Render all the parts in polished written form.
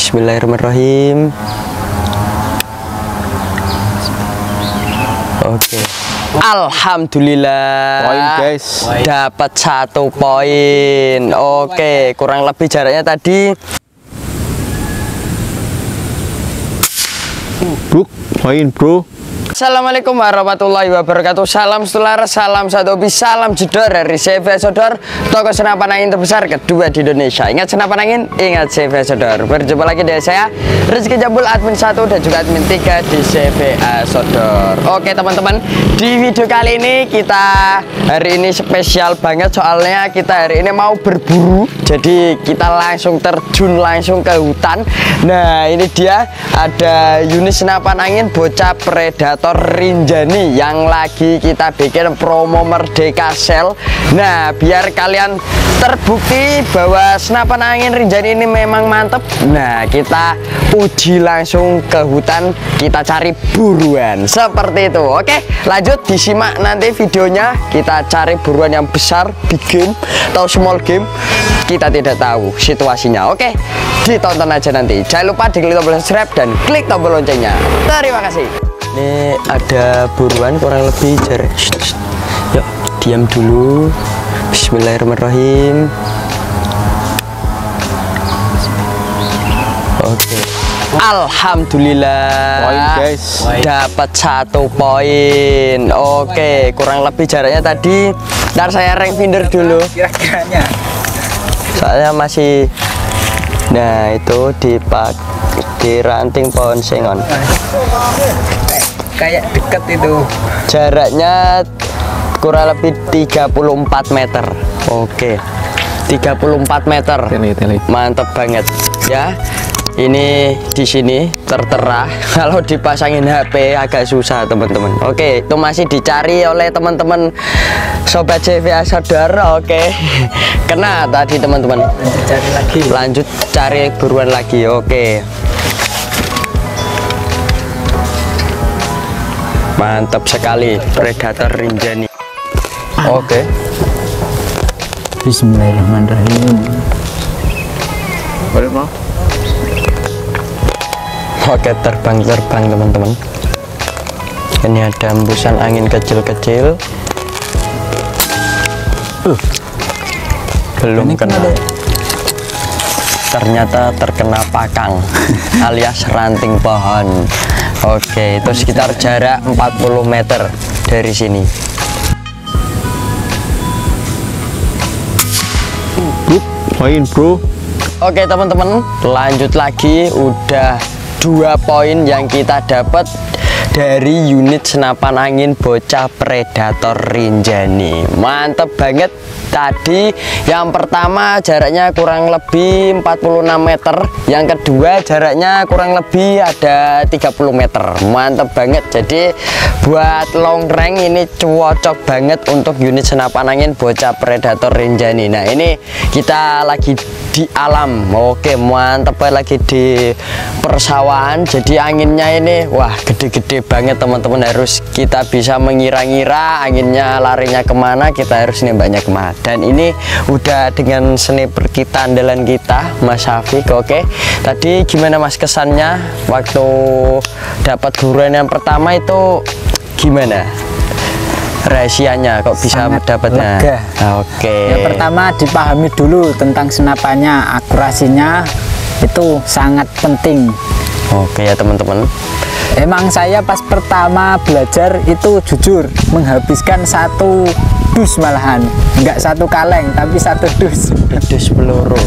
Bismillahirrahmanirrahim. Oke. Alhamdulillah. Poin guys. Dapat 1 poin. Oke, kurang lebih jaraknya tadi. Bro, poin bro. Assalamualaikum warahmatullahi wabarakatuh. Salam setular, salam satu bis, salam jedor dari CV Ahas Sodor, toko senapan angin terbesar kedua di Indonesia. Ingat senapan angin, ingat CV Ahas Sodor. Berjumpa lagi dari saya Rezki Jambul, admin 1 dan juga admin 3 di CV Ahas Sodor. Oke teman-teman, di video kali ini kita hari ini spesial banget, soalnya kita hari ini mau berburu. Jadi kita langsung terjun langsung ke hutan. Nah ini dia, ada unit senapan angin bocah Predator Rinjani yang lagi kita bikin promo Merdeka Sale. Nah biar kalian terbukti bahwa senapan angin Rinjani ini memang mantep, nah kita uji langsung ke hutan, kita cari buruan seperti itu. Oke lanjut, disimak nanti videonya, kita cari buruan yang besar, big game atau small game, kita tidak tahu situasinya. Oke ditonton aja nanti, jangan lupa di klik tombol subscribe dan klik tombol loncengnya. Terima kasih. Ini ada buruan kurang lebih jarak. Yuk, diam dulu. Bismillahirrahmanirrahim. Oke. Alhamdulillah. Poin guys. Dapat 1 poin. Oke, kurang lebih jaraknya tadi. Ntar saya rank finder dulu. Kira-kiranya. Soalnya masih. Nah, itu di ranting pohon sengon. Kayak deket itu. Jaraknya kurang lebih 34 meter. Oke. 34 meter. Mantap banget ya. Ini di sini tertera. Kalau dipasangin HP agak susah, teman-teman. Oke, itu masih dicari oleh teman-teman sobat CV Ahas Sodor. Oke. Kena tadi, teman-teman. Cari lagi. Lanjut cari buruan lagi. Oke. Mantap sekali Predator Rinjani. Oke. Bismillahirrahmanirrahim. Boleh mau? Oke, terbang teman-teman. Ini ada embusan angin kecil-kecil. Belum kena. Ternyata terkena pakang alias ranting pohon. Oke, itu sekitar jarak 40 meter dari sini. Poin bro. Oke teman-teman, lanjut lagi. Udah 2 poin yang kita dapat dari unit senapan angin bocah Predator Rinjani. Mantep banget. Tadi yang pertama jaraknya kurang lebih 46 meter, yang kedua jaraknya kurang lebih ada 30 meter. Mantap banget. Jadi buat long range ini cocok banget untuk unit senapan angin bocah Predator Rinjani. Nah ini kita lagi di alam. Oke mantap, lagi di persawahan. Jadi anginnya ini wah gede-gede banget teman-teman, harus kita bisa mengira-ngira anginnya larinya kemana, kita harus nembaknya kemana. Dan ini udah dengan sniper kita, andalan kita Mas Hafiq. Oke tadi gimana Mas kesannya waktu dapat buruan yang pertama itu, gimana rahasianya kok bisa mendapatnya? Oke yang pertama dipahami dulu tentang senapannya, akurasinya itu sangat penting. Oke ya teman-teman, emang saya pas pertama belajar itu jujur menghabiskan 1 dus malahan, enggak 1 kaleng tapi 1 dus peluru.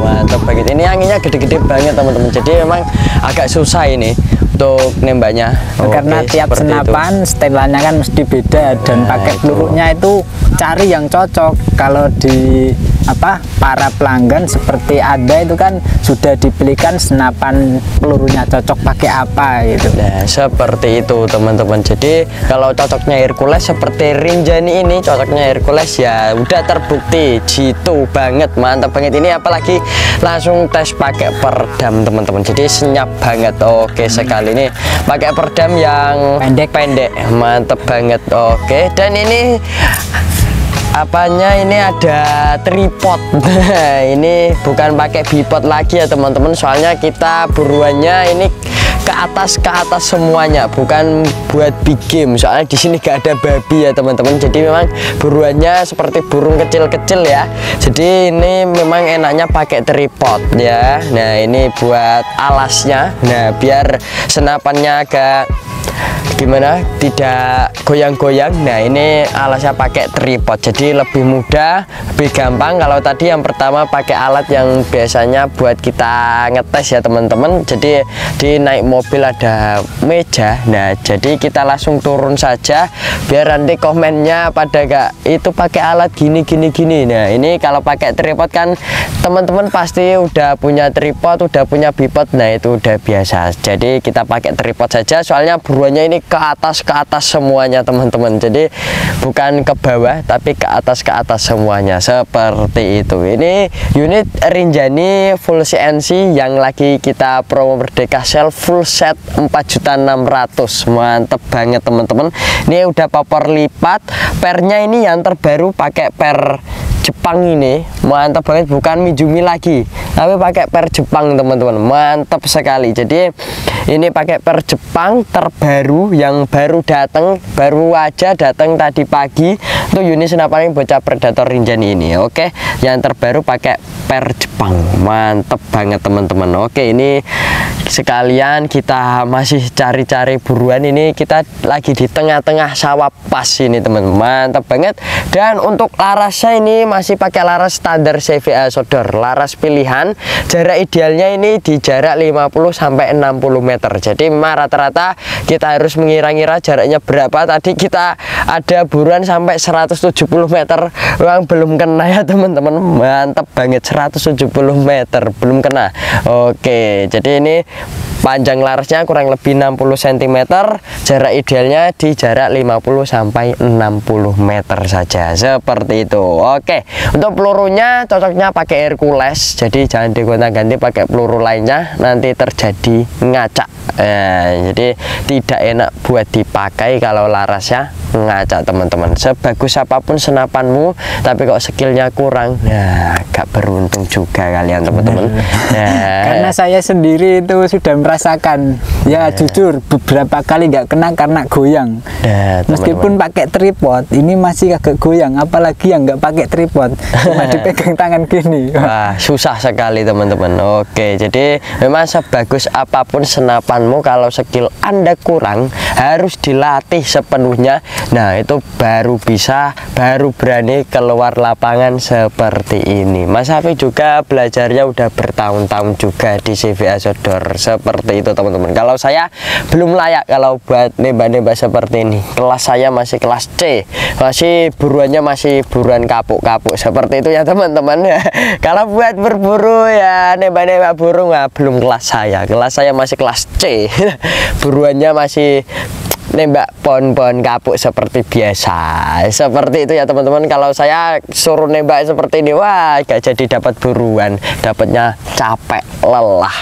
Mantap banget, ini anginnya gede-gede banget teman-teman, jadi memang agak susah ini untuk nembaknya. Karena tiap senapan setelannya kan mesti beda, dan pakai pelurunya itu cari yang cocok. Kalau di para pelanggan seperti Anda itu kan sudah dibelikan senapan pelurunya cocok pakai apa gitu. Nah, seperti itu teman-teman. Jadi kalau cocoknya Hercules seperti Rinjani ini, cocoknya Hercules ya udah terbukti jitu banget, mantap banget ini, apalagi langsung tes pakai peredam teman-teman. Jadi senyap banget. Oke sekali ini pakai peredam yang pendek-pendek. Mantap banget. Oke dan ini apanya ini ada tripod. Ini bukan pakai bipod lagi ya teman-teman, soalnya kita buruannya ini ke atas semuanya, bukan buat big game. Soalnya di sini gak ada babi ya teman-teman, jadi memang buruannya seperti burung kecil-kecil ya. Jadi ini memang enaknya pakai tripod ya. Nah ini buat alasnya, nah biar senapannya agak gimana, tidak goyang-goyang. Nah ini alasnya pakai tripod, jadi lebih mudah, lebih gampang. Kalau tadi yang pertama pakai alat yang biasanya buat kita ngetes ya teman-teman, jadi di naik mobil ada meja, nah jadi kita langsung turun saja biar nanti komennya pada gak itu pakai alat gini. Nah ini kalau pakai tripod kan teman-teman pasti udah punya tripod, udah punya bipod, nah itu udah biasa. Jadi kita pakai tripod saja, soalnya buruannya ini ke atas semuanya teman-teman, jadi bukan ke bawah tapi ke atas semuanya seperti itu. Ini unit Rinjani full CNC yang lagi kita promo Merdeka Sale full set 4.600.000, mantep banget teman-teman. Ini udah paper lipat, pernya ini yang terbaru pakai per Jepang, ini mantap banget, bukan Mizumi lagi tapi pakai per Jepang teman-teman, mantap sekali. Jadi ini pakai per Jepang terbaru yang baru datang, baru datang tadi pagi itu unit senapan bocah Predator Rinjani ini. Oke, yang terbaru pakai per Jepang, mantap banget teman-teman. Oke, ini sekalian kita masih cari-cari buruan, ini kita lagi di tengah-tengah sawah pas ini teman-teman, mantap banget. Dan untuk larasnya ini masih pakai laras standar CV Ahas Sodor, laras pilihan. Jarak idealnya ini di jarak 50 sampai 60 meter. Jadi rata-rata kita harus mengira-ngira jaraknya berapa. Tadi kita ada buruan sampai 170 meter. Memang belum kena ya teman-teman. Mantap banget, 170 meter belum kena. Oke, jadi ini panjang larasnya kurang lebih 60 cm. Jarak idealnya di jarak 50 sampai 60 meter saja. Seperti itu. Oke, untuk pelurunya cocoknya pakai Hercules, jadi jangan digonta-ganti pakai peluru lainnya, nanti terjadi ngacak. Jadi tidak enak buat dipakai kalau larasnya ngacak teman-teman. Sebagus apapun senapanmu tapi kok skillnya kurang, nah gak beruntung juga kalian teman-teman. Nah, karena saya sendiri itu sudah merasakan ya, jujur beberapa kali gak kena karena goyang. Meskipun pakai tripod ini masih agak goyang, apalagi yang gak pakai tripod, cuma dipegang tangan gini. Wah, susah sekali teman-teman. Oke, jadi memang sebagus apapun senapanmu kalau skill Anda kurang, harus dilatih sepenuhnya. Nah itu baru bisa, baru berani keluar lapangan seperti ini. Mas Hafiq juga belajarnya udah bertahun-tahun juga di CV Ahas Sodor seperti itu teman-teman. Kalau saya belum layak kalau buat nembak-nembak seperti ini, kelas saya masih kelas C, masih buruannya masih buruan kapuk-kapuk seperti itu ya teman-teman. Kalau buat berburu ya nembak-nembak burung, nah, belum kelas saya. Kelas saya masih kelas C. Buruannya masih nembak pohon-pohon kapuk seperti biasa. Seperti itu ya teman-teman. Kalau saya suruh nembak seperti ini, wah gak jadi dapat buruan, dapatnya capek, lelah.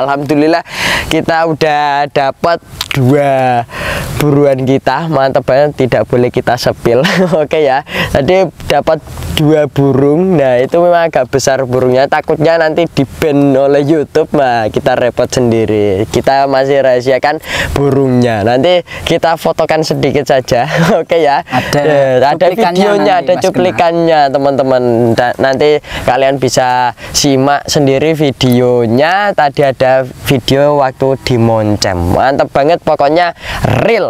Alhamdulillah kita udah dapat dua buruan kita, mantap banget, tidak boleh kita sepil. Oke ya, tadi dapat dua burung. Nah itu memang agak besar burungnya, takutnya nanti di-ban oleh YouTube, nah kita repot sendiri. Kita masih rahasiakan burungnya, nanti kita fotokan sedikit saja. Oke ya, ada videonya, ada cuplikannya teman-teman, nanti kalian bisa simak sendiri videonya. Tadi ada video waktu di Moncem, mantap banget, pokoknya real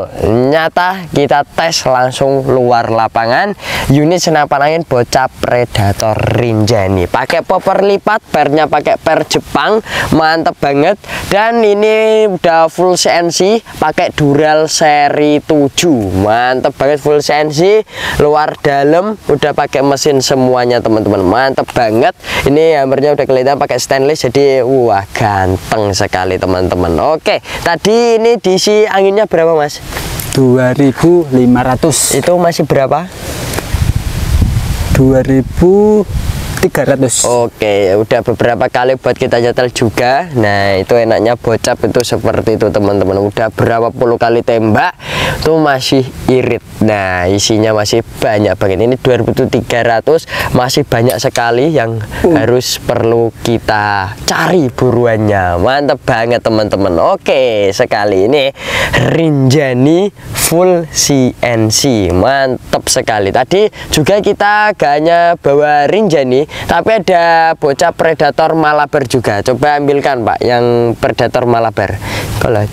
nyata, kita tes langsung luar lapangan unit senapan angin bocah Predator Rinjani pakai popper lipat, pernya pakai per Jepang, mantep banget. Dan ini udah full CNC pakai dural seri 7, mantep banget, full CNC luar dalam udah pakai mesin semuanya teman-teman, mantep banget. Ini hammernya udah kelihatan pakai stainless, jadi wah ganteng sekali teman-teman. Oke, tadi ini diisi anginnya berapa Mas? 2.500. Itu masih berapa? 2.300 300. Oke, udah beberapa kali buat kita nyetel juga. Nah, itu enaknya bocap itu seperti itu, teman-teman. Udah berapa puluh kali tembak tuh masih irit. Nah, isinya masih banyak banget. Ini 2300 masih banyak sekali yang harus perlu kita cari buruannya. Mantap banget, teman-teman. Oke, sekali ini Rinjani full CNC. Mantap sekali. Tadi juga kita gak hanya bawa Rinjani, tapi ada bocah Predator Malabar juga. Coba ambilkan, Pak, yang Predator Malabar. Kalau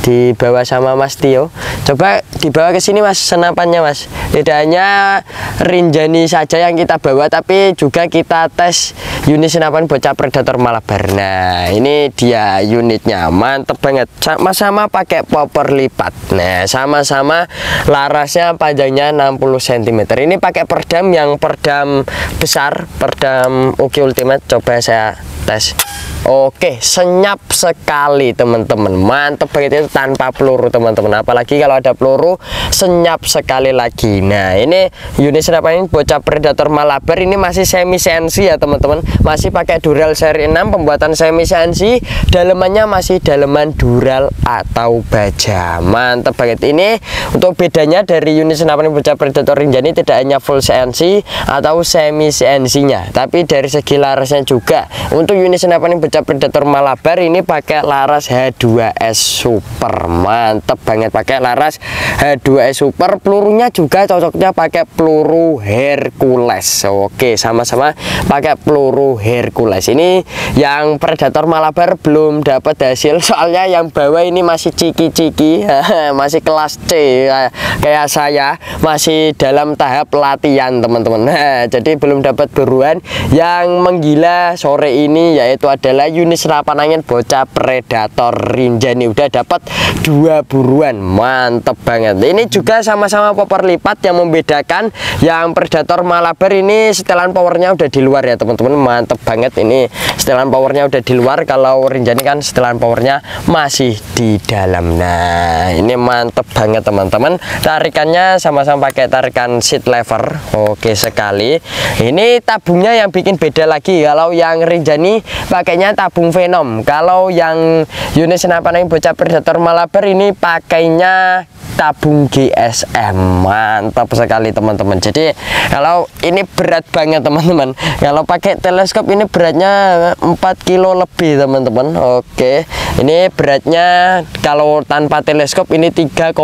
dibawa sama Mas Tio, coba dibawa ke sini, Mas, senapannya, Mas. Tidak hanya Rinjani saja yang kita bawa, tapi juga kita tes unit senapan bocah Predator Malabar. Nah, ini dia unitnya, mantep banget. Sama-sama pakai popor lipat. Nah, sama-sama larasnya panjangnya 60 cm. Ini pakai perdam, yang perdam besar, perdam Uki Ultimate. Coba saya tes. Oke, senyap sekali, teman-teman. Mantep banget, itu tanpa peluru, teman-teman. Apalagi kalau ada peluru, senyap sekali lagi. Nah, ini unit senapan bocah Predator Malabar ini masih semi CNC ya, teman-teman. Masih pakai dural seri 6, pembuatan semi CNC. Dalemannya masih daleman dural atau baja. Mantep banget. Ini untuk bedanya dari unit senapan bocah Predator Rinjani, tidak hanya full CNC atau semi CNC-nya, tapi dari segi larasnya juga. Untuk unit senapan bocah Predator Malabar ini pakai laras H2S Super. Mantep banget, pakai laras H2S Super. Pelurunya juga cocoknya pakai peluru Hercules. Oke, sama-sama pakai peluru Hercules. Ini yang Predator Malabar belum dapat hasil, soalnya yang bawah ini masih ciki-ciki, masih kelas C kayak saya, masih dalam tahap latihan, teman-teman. Jadi belum dapat buruan yang menggila sore ini, yaitu adalah unit senapan angin bocah Predator Rinjani. Udah dapat 2 buruan, mantep banget. Ini juga sama-sama popor lipat. Yang membedakan yang Predator Malabar ini setelan powernya udah di luar ya, teman-teman. Mantep banget, ini setelan powernya udah di luar. Kalau Rinjani kan setelan powernya masih di dalam. Nah, ini mantep banget, teman-teman. Tarikannya sama-sama pakai tarikan seat lever. Oke sekali. Ini tabungnya yang bikin beda lagi. Kalau yang Rinjani pakainya tabung Venom. Kalau yang unit senapan angin bocah Predator Malabar ini pakainya tabung GSM. Mantap sekali, teman-teman. Jadi kalau ini berat banget, teman-teman. Kalau pakai teleskop ini beratnya 4 kilo lebih, teman-teman. Oke, ini beratnya kalau tanpa teleskop ini 3,6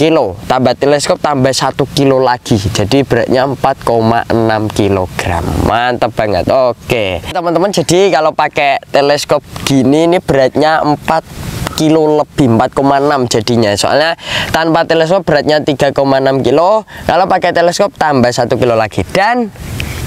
kilo. Tambah teleskop tambah 1 kilo lagi. Jadi beratnya 4,6 kilogram. Mantap banget. Oke, teman-teman, jadi kalau pakai teleskop gini ini beratnya 4 kilo lebih, 4,6 jadinya. Soalnya tanpa teleskop beratnya 3,6 kilo, kalau pakai teleskop tambah 1 kilo lagi. Dan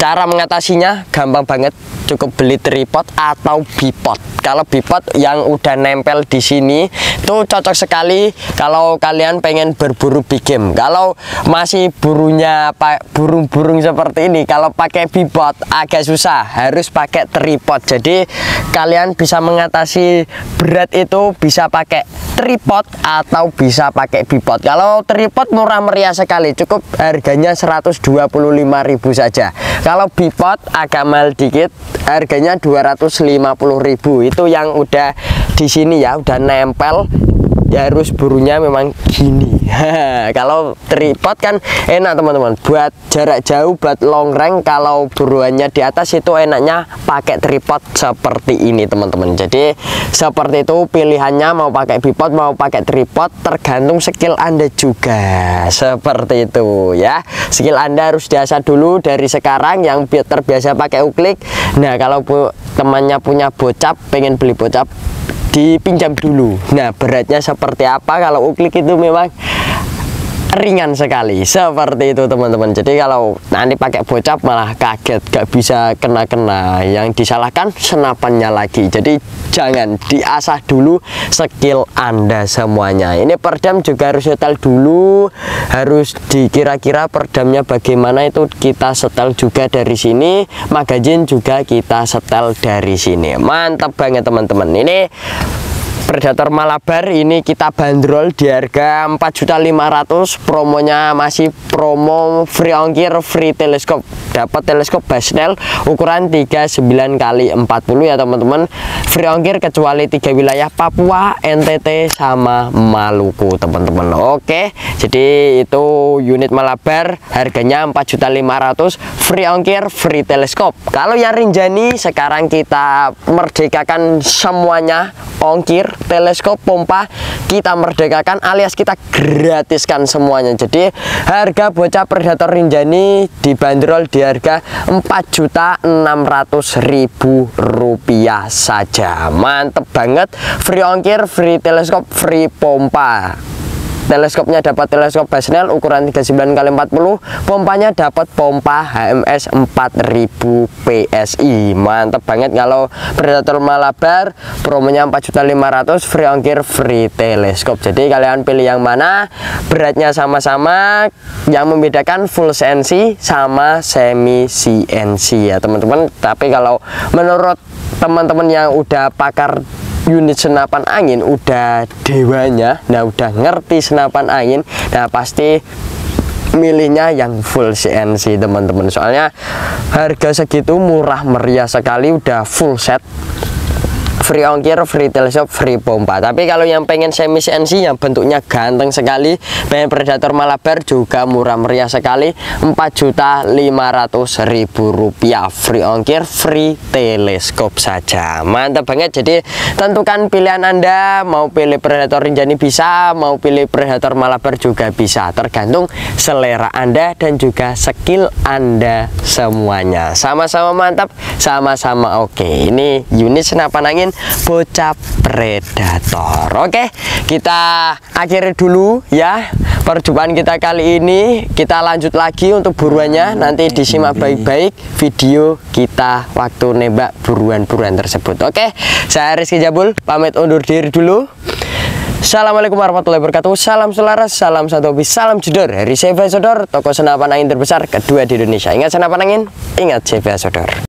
cara mengatasinya gampang banget, cukup beli tripod atau bipod. Kalau bipod yang udah nempel di sini tuh cocok sekali kalau kalian pengen berburu big game. Kalau masih burunya burung-burung seperti ini, kalau pakai bipod agak susah, harus pakai tripod. Jadi kalian bisa mengatasi berat itu bisa pakai tripod atau bisa pakai bipod. Kalau tripod murah meriah sekali, cukup harganya 125.000 saja. Kalau bipod agak mahal dikit, harganya 250.000. Itu yang udah di sini ya, udah nempel. Ya harus burunya memang gini. Kalau tripod kan enak, teman-teman, buat jarak jauh, buat long range. Kalau buruannya di atas itu enaknya pakai tripod seperti ini, teman-teman. Jadi seperti itu pilihannya, mau pakai bipod mau pakai tripod, tergantung skill Anda juga. Seperti itu ya, skill Anda harus diasah dulu dari sekarang. Yang terbiasa pakai uklik, nah kalau temannya punya bocap, pengen beli bocap, dipinjam dulu. Nah, beratnya seperti apa? Kalau uklik itu memang ringan sekali, seperti itu, teman-teman. Jadi kalau nanti pakai bocap malah kaget, gak bisa kena-kena. Yang disalahkan senapannya lagi. Jadi jangan, diasah dulu skill Anda semuanya. Ini perdam juga harus setel dulu, harus dikira-kira perdamnya bagaimana, itu kita setel juga dari sini. Magazin juga kita setel dari sini. Mantap banget, teman-teman. Ini Predator Malabar ini kita bandrol di harga 4.500.000, promonya masih promo free ongkir, free teleskop. Dapat teleskop Bushnell ukuran 39x40 ya teman-teman, free ongkir kecuali 3 wilayah, Papua, NTT sama Maluku teman-teman. Oke, jadi itu unit Malabar harganya 4.500.000, free ongkir, free teleskop. Kalau yang Rinjani sekarang kita merdekakan semuanya, ongkir, teleskop, pompa kita merdekakan alias kita gratiskan semuanya. Jadi harga bocah Predator Rinjani dibanderol di harga 4.600.000 rupiah saja. Mantep banget, free ongkir, free teleskop, free pompa. Teleskopnya dapat teleskop Bushnell ukuran 39x40, pompanya dapat pompa HMS 4000 PSI. Mantap banget kalau Predator Malabar, promonya 4.500.000, free ongkir, free teleskop. Jadi kalian pilih yang mana, beratnya sama-sama, yang membedakan full CNC sama semi CNC ya teman-teman. Tapi kalau menurut teman-teman yang udah pakar unit senapan angin, udah dewanya, nah udah ngerti senapan angin, nah pasti milihnya yang full CNC teman-teman, soalnya harga segitu murah meriah sekali, udah full set, free ongkir, free teleskop, free pompa. Tapi kalau yang pengen semi CNC yang bentuknya ganteng sekali, pengen Predator Malabar juga murah meriah sekali, 4.500.000 rupiah, free ongkir, free teleskop saja. Mantap banget. Jadi tentukan pilihan Anda, mau pilih Predator Rinjani bisa, mau pilih Predator Malabar juga bisa, tergantung selera Anda dan juga skill Anda semuanya. Sama-sama mantap, sama-sama oke. Ini unit senapan angin bocah Predator. Oke, kita akhiri dulu ya perjumpaan kita kali ini. Kita lanjut lagi untuk buruannya, nanti disimak baik-baik video kita waktu nembak buruan-buruan tersebut. Oke, saya Rezki Jambul pamit undur diri dulu. Assalamualaikum warahmatullahi wabarakatuh. Salam selaras, salam satu hobi, salam jedor dari CV Ahas Sodor, toko senapan angin terbesar kedua di Indonesia. Ingat senapan angin, ingat CV Ahas Sodor.